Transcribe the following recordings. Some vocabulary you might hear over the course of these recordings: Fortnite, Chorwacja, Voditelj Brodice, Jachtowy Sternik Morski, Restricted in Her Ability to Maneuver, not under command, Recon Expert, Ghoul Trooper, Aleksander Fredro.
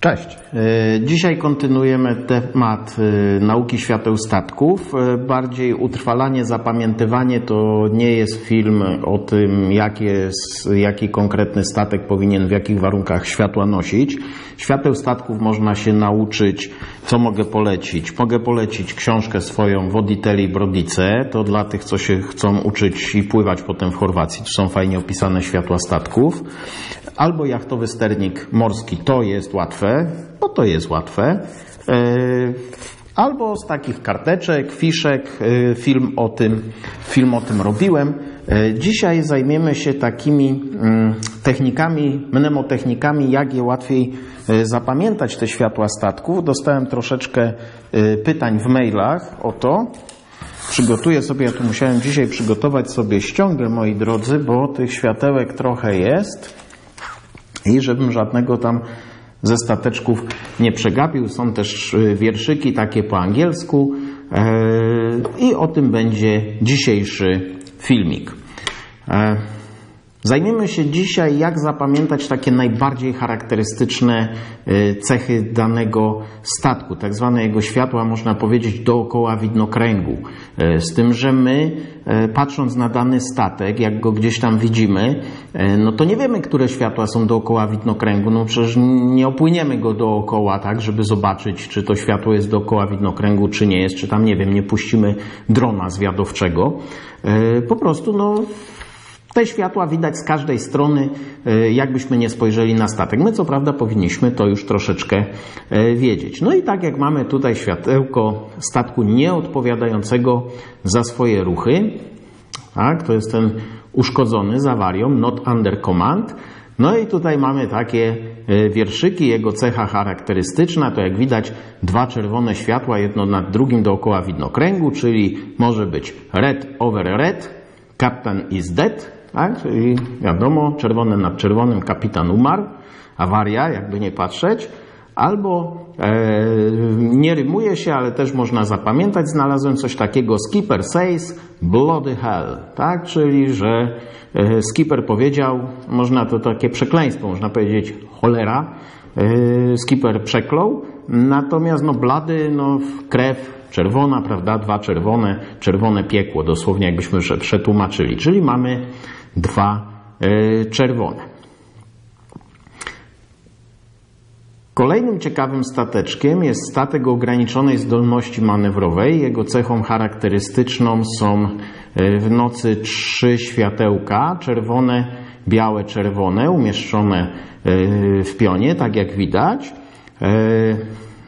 Cześć. Dzisiaj kontynuujemy temat nauki świateł statków. Bardziej utrwalanie, zapamiętywanie to nie jest film o tym, jaki konkretny statek powinien w jakich warunkach światła nosić. Świateł statków można się nauczyć. Co mogę polecić? Mogę polecić książkę swoją Voditelj Brodice. To dla tych, co się chcą uczyć i pływać potem w Chorwacji. Tu są fajnie opisane światła statków. Albo Jachtowy Sternik Morski. To jest łatwe. Bo to jest łatwe. Albo z takich karteczek, fiszek, film o tym robiłem. Dzisiaj zajmiemy się takimi technikami, mnemotechnikami, jak je łatwiej zapamiętać te światła statków. Dostałem troszeczkę pytań w mailach o to. Przygotuję sobie, ja tu musiałem dzisiaj przygotować sobie ściągę, moi drodzy, bo tych światełek trochę jest i żebym żadnego tam ze stateczków nie przegapił. Są też wierszyki takie po angielsku i o tym będzie dzisiejszy filmik. Zajmiemy się dzisiaj, jak zapamiętać takie najbardziej charakterystyczne cechy danego statku, tak zwane jego światła, można powiedzieć, dookoła widnokręgu. Z tym, że my, patrząc na dany statek, jak go gdzieś tam widzimy, no to nie wiemy, które światła są dookoła widnokręgu. No przecież nie opłyniemy go dookoła, tak, żeby zobaczyć, czy to światło jest dookoła widnokręgu, czy nie jest, czy tam, nie wiem, nie puścimy drona zwiadowczego. Po prostu, no... Te światła widać z każdej strony, jakbyśmy nie spojrzeli na statek. My co prawda powinniśmy to już troszeczkę wiedzieć. No i tak jak mamy tutaj światełko statku nieodpowiadającego za swoje ruchy, tak, to jest ten uszkodzony z awarią, not under command. No i tutaj mamy takie wierszyki, jego cecha charakterystyczna, to jak widać dwa czerwone światła, jedno nad drugim dookoła widnokręgu, czyli może być red over red, Captain is dead, tak? Czyli wiadomo, czerwone nad czerwonym, kapitan umarł, awaria, jakby nie patrzeć, albo nie rymuje się, ale też można zapamiętać, znalazłem coś takiego, skipper says bloody hell, tak? Czyli że skipper powiedział, można to takie przekleństwo, można powiedzieć cholera, skipper przeklął, natomiast no blady, no krew, czerwona, prawda? Dwa czerwone, czerwone piekło, dosłownie jakbyśmy przetłumaczyli. Czyli mamy dwa czerwone. Kolejnym ciekawym stateczkiem jest statek o ograniczonej zdolności manewrowej. Jego cechą charakterystyczną są w nocy trzy światełka, czerwone, białe, czerwone, umieszczone w pionie, tak jak widać.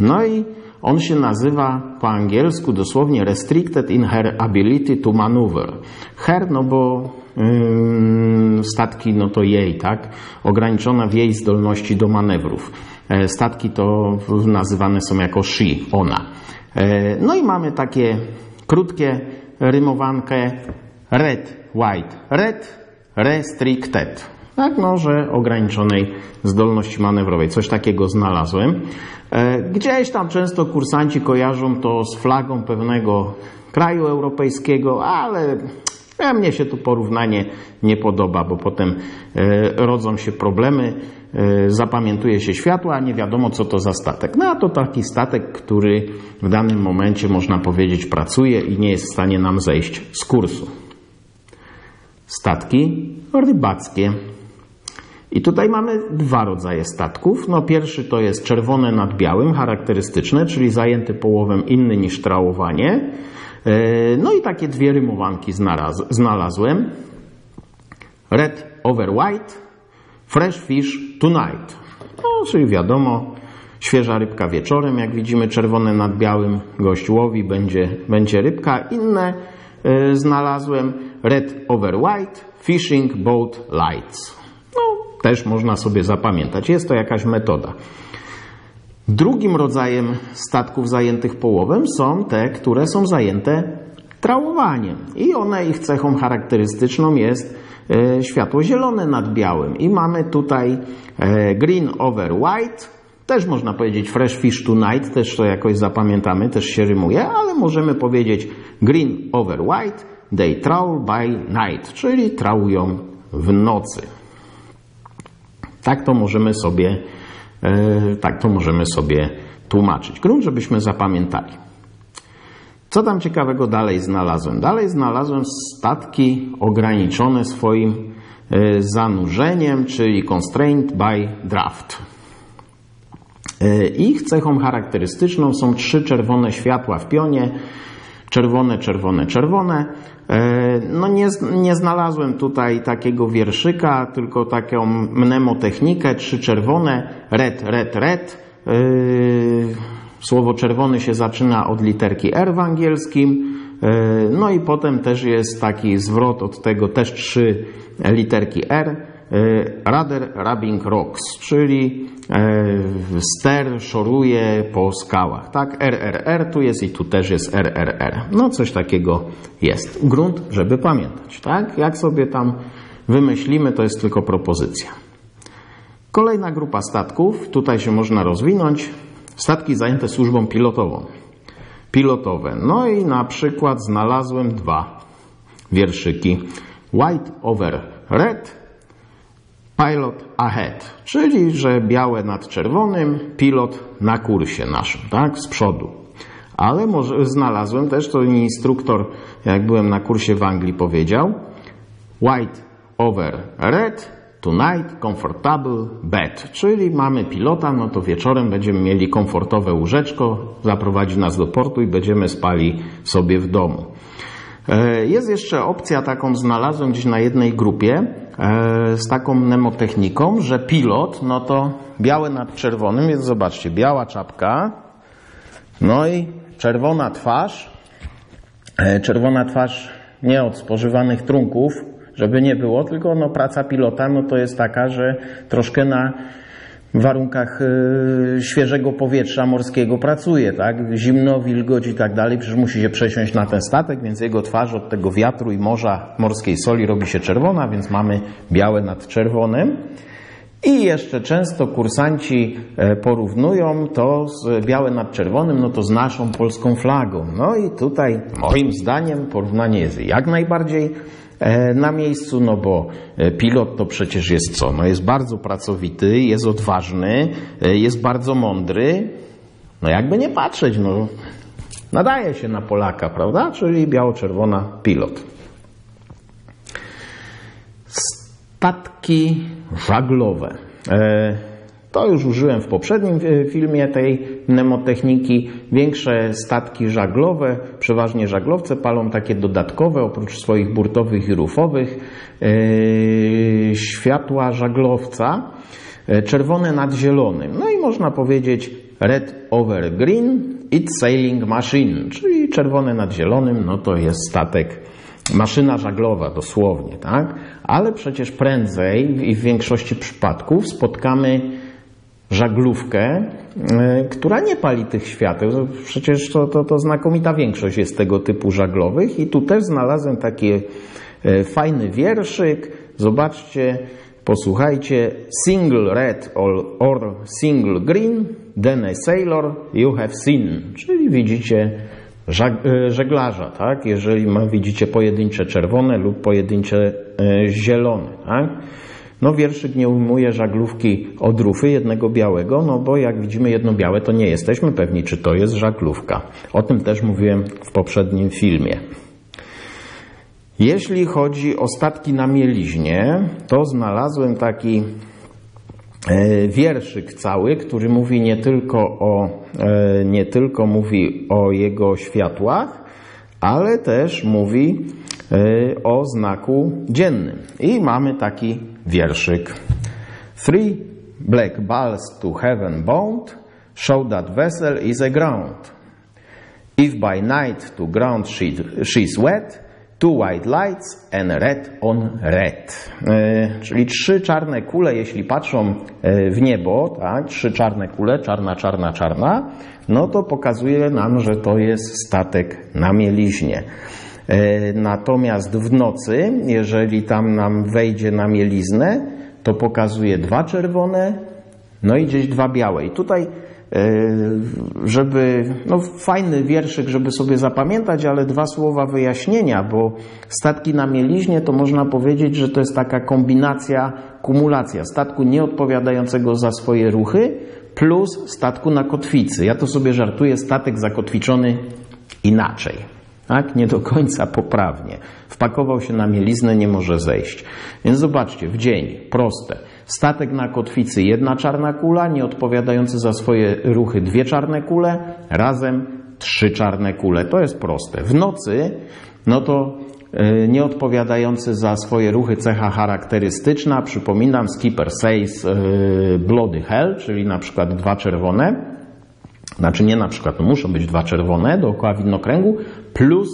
No i on się nazywa po angielsku dosłownie Restricted in Her Ability to Maneuver. Her, no bo statki, no to jej, tak? Ograniczona w jej zdolności do manewrów. Statki to nazywane są jako she, ona. No i mamy takie krótkie rymowankę red, white, red, restricted. Tak, no, że ograniczonej zdolności manewrowej. Coś takiego znalazłem. Gdzieś tam często kursanci kojarzą to z flagą pewnego kraju europejskiego, ale mnie się tu porównanie nie podoba, bo potem rodzą się problemy, zapamiętuje się światła, a nie wiadomo, co to za statek. No a to taki statek, który w danym momencie, można powiedzieć, pracuje i nie jest w stanie nam zejść z kursu. Statki rybackie. I tutaj mamy dwa rodzaje statków. No pierwszy to jest czerwone nad białym, charakterystyczne, czyli zajęty połowem inny niż trałowanie. No i takie dwie rymowanki znalazłem. Red over white, fresh fish tonight. No, czyli wiadomo, świeża rybka wieczorem, jak widzimy czerwone nad białym, gość łowi, będzie rybka. Inne znalazłem red over white, fishing boat lights. Też można sobie zapamiętać. Jest to jakaś metoda. Drugim rodzajem statków zajętych połowem są te, które są zajęte trałowaniem. I one, ich cechą charakterystyczną jest światło zielone nad białym. I mamy tutaj green over white. Też można powiedzieć fresh fish tonight. Też to jakoś zapamiętamy, też się rymuje. Ale możemy powiedzieć green over white. They trawl by night. Czyli trałują w nocy. Tak to możemy sobie Tak to możemy sobie tłumaczyć. Grunt, żebyśmy zapamiętali. Co tam ciekawego dalej znalazłem? Dalej znalazłem statki ograniczone swoim zanurzeniem, czyli constrained by draft. Ich cechą charakterystyczną są trzy czerwone światła w pionie. Czerwone, czerwone, czerwone. No nie znalazłem tutaj takiego wierszyka, tylko taką mnemotechnikę. Trzy czerwone, red, red, red. Słowo czerwony się zaczyna od literki R w angielskim. No i potem też jest taki zwrot od tego, też trzy literki R. Rudder rubbing rocks, czyli ster szoruje po skałach, tak? RRR tu jest i tu też jest RRR. No coś takiego jest. Grunt, żeby pamiętać, tak? Jak sobie tam wymyślimy, to jest tylko propozycja. Kolejna grupa statków, tutaj się można rozwinąć. Statki zajęte służbą pilotową. Pilotowe. No i na przykład znalazłem dwa wierszyki. White over red. Pilot ahead, czyli że białe nad czerwonym, pilot na kursie naszym, tak, z przodu. Ale może znalazłem też, to instruktor, jak byłem na kursie w Anglii, powiedział, white over red, tonight comfortable bed, czyli mamy pilota, no to wieczorem będziemy mieli komfortowe łóżeczko, zaprowadzi nas do portu i będziemy spali sobie w domu. Jest jeszcze opcja, taką znalazłem gdzieś na jednej grupie z taką mnemotechniką, że pilot, no to białe nad czerwonym, więc zobaczcie, biała czapka, no i czerwona twarz nie od spożywanych trunków, żeby nie było, tylko no praca pilota, no to jest taka, że troszkę na warunkach świeżego powietrza morskiego pracuje, tak? Zimno, wilgoć i tak dalej, przecież musi się przesiąść na ten statek, więc jego twarz od tego wiatru i morza morskiej soli robi się czerwona, więc mamy białe nad czerwonym. I jeszcze często kursanci porównują to z białe nad czerwonym, no to z naszą polską flagą. No i tutaj moim zdaniem porównanie jest jak najbardziej na miejscu, no bo pilot to przecież jest co? No jest bardzo pracowity, jest odważny, jest bardzo mądry. No jakby nie patrzeć, no nadaje się na Polaka, prawda? Czyli biało-czerwona pilot. Statki żaglowe. To już użyłem w poprzednim filmie tej mnemotechniki. Większe statki żaglowe, przeważnie żaglowce, palą takie dodatkowe, oprócz swoich burtowych i rufowych, światła żaglowca, czerwone nad zielonym. No i można powiedzieć red over green, it's sailing machine, czyli czerwone nad zielonym, no to jest statek, maszyna żaglowa dosłownie, tak? Ale przecież prędzej i w większości przypadków spotkamy żaglówkę, która nie pali tych świateł. Przecież to znakomita większość jest tego typu żaglowych. I tu też znalazłem taki fajny wierszyk. Zobaczcie, posłuchajcie. Single red or single green, then a sailor you have seen. Czyli widzicie żeglarza, tak? Jeżeli widzicie pojedyncze czerwone lub pojedyncze zielone, tak? No wierszyk nie ujmuje żaglówki od rufy jednego białego, no bo jak widzimy jedno białe, to nie jesteśmy pewni, czy to jest żaglówka. O tym też mówiłem w poprzednim filmie. Jeśli chodzi o statki na mieliźnie, to znalazłem taki wierszyk cały, który mówi nie tylko mówi o jego światłach, ale też mówi o znaku dziennym. I mamy taki wierszyk. Three black balls to heaven bound show that vessel is aground. If by night to ground she's wet, two white lights and red on red. Czyli trzy czarne kule, jeśli patrzą w niebo, tak, trzy czarne kule, czarna, czarna, czarna, no to pokazuje nam, że to jest statek na mieliźnie. Natomiast w nocy, jeżeli tam nam wejdzie na mieliznę, to pokazuje dwa czerwone, no i gdzieś dwa białe. I tutaj, żeby, no fajny wierszyk, żeby sobie zapamiętać, ale dwa słowa wyjaśnienia, bo statki na mieliźnie to można powiedzieć, że to jest taka kombinacja, kumulacja statku nieodpowiadającego za swoje ruchy, plus statku na kotwicy. Ja to sobie żartuję, statek zakotwiczony inaczej, tak? Nie do końca poprawnie. Wpakował się na mieliznę, nie może zejść. Więc zobaczcie, w dzień, proste. Statek na kotwicy, jedna czarna kula, nieodpowiadający za swoje ruchy dwie czarne kule, razem trzy czarne kule. To jest proste. W nocy, no to nieodpowiadający za swoje ruchy cecha charakterystyczna, przypominam, skipper says bloody hell, czyli na przykład dwa czerwone, znaczy nie na przykład, muszą być dwa czerwone dookoła widnokręgu, plus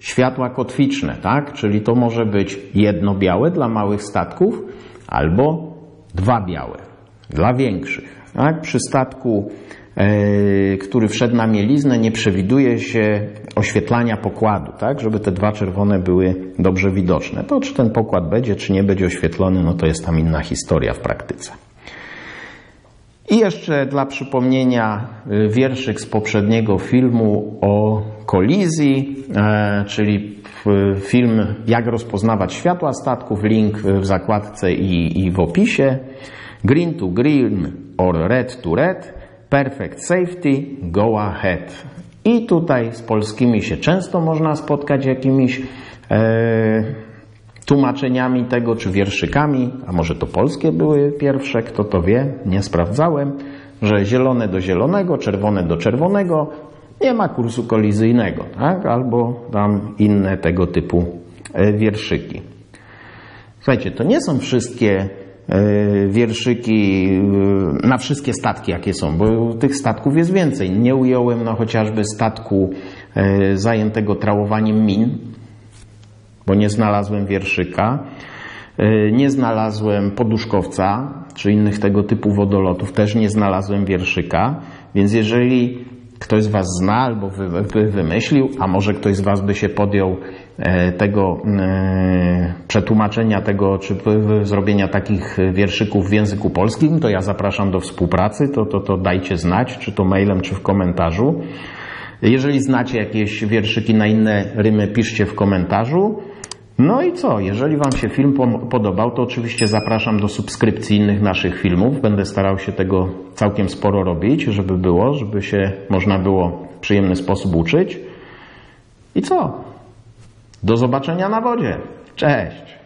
światła kotwiczne, tak? Czyli to może być jedno białe dla małych statków, albo dwa białe dla większych. Tak? Przy statku, który wszedł na mieliznę, nie przewiduje się oświetlania pokładu, tak, żeby te dwa czerwone były dobrze widoczne. To czy ten pokład będzie, czy nie będzie oświetlony, no to jest tam inna historia w praktyce. I jeszcze dla przypomnienia wierszyk z poprzedniego filmu o kolizji, czyli film Jak rozpoznawać światła statków, link w zakładce i w opisie. Green to green or red to red. Perfect safety, go ahead. I tutaj z polskimi się często można spotkać jakimiś tłumaczeniami tego, czy wierszykami, a może to polskie były pierwsze, kto to wie, nie sprawdzałem, że zielone do zielonego, czerwone do czerwonego, nie ma kursu kolizyjnego, tak? Albo tam inne tego typu wierszyki. Słuchajcie, to nie są wszystkie wierszyki na wszystkie statki, jakie są, bo tych statków jest więcej. Nie ująłem chociażby statku zajętego trałowaniem min, bo nie znalazłem wierszyka. Nie znalazłem poduszkowca, czy innych tego typu wodolotów, też nie znalazłem wierszyka, więc jeżeli ktoś z Was zna albo wymyślił, a może ktoś z Was by się podjął tego przetłumaczenia tego, czy zrobienia takich wierszyków w języku polskim, to ja zapraszam do współpracy, to dajcie znać, czy to mailem, czy w komentarzu. Jeżeli znacie jakieś wierszyki na inne rymy, piszcie w komentarzu. No i co? Jeżeli Wam się film podobał, to oczywiście zapraszam do subskrypcji innych naszych filmów. Będę starał się tego całkiem sporo robić, żeby się można było w przyjemny sposób uczyć. I co? Do zobaczenia na wodzie. Cześć!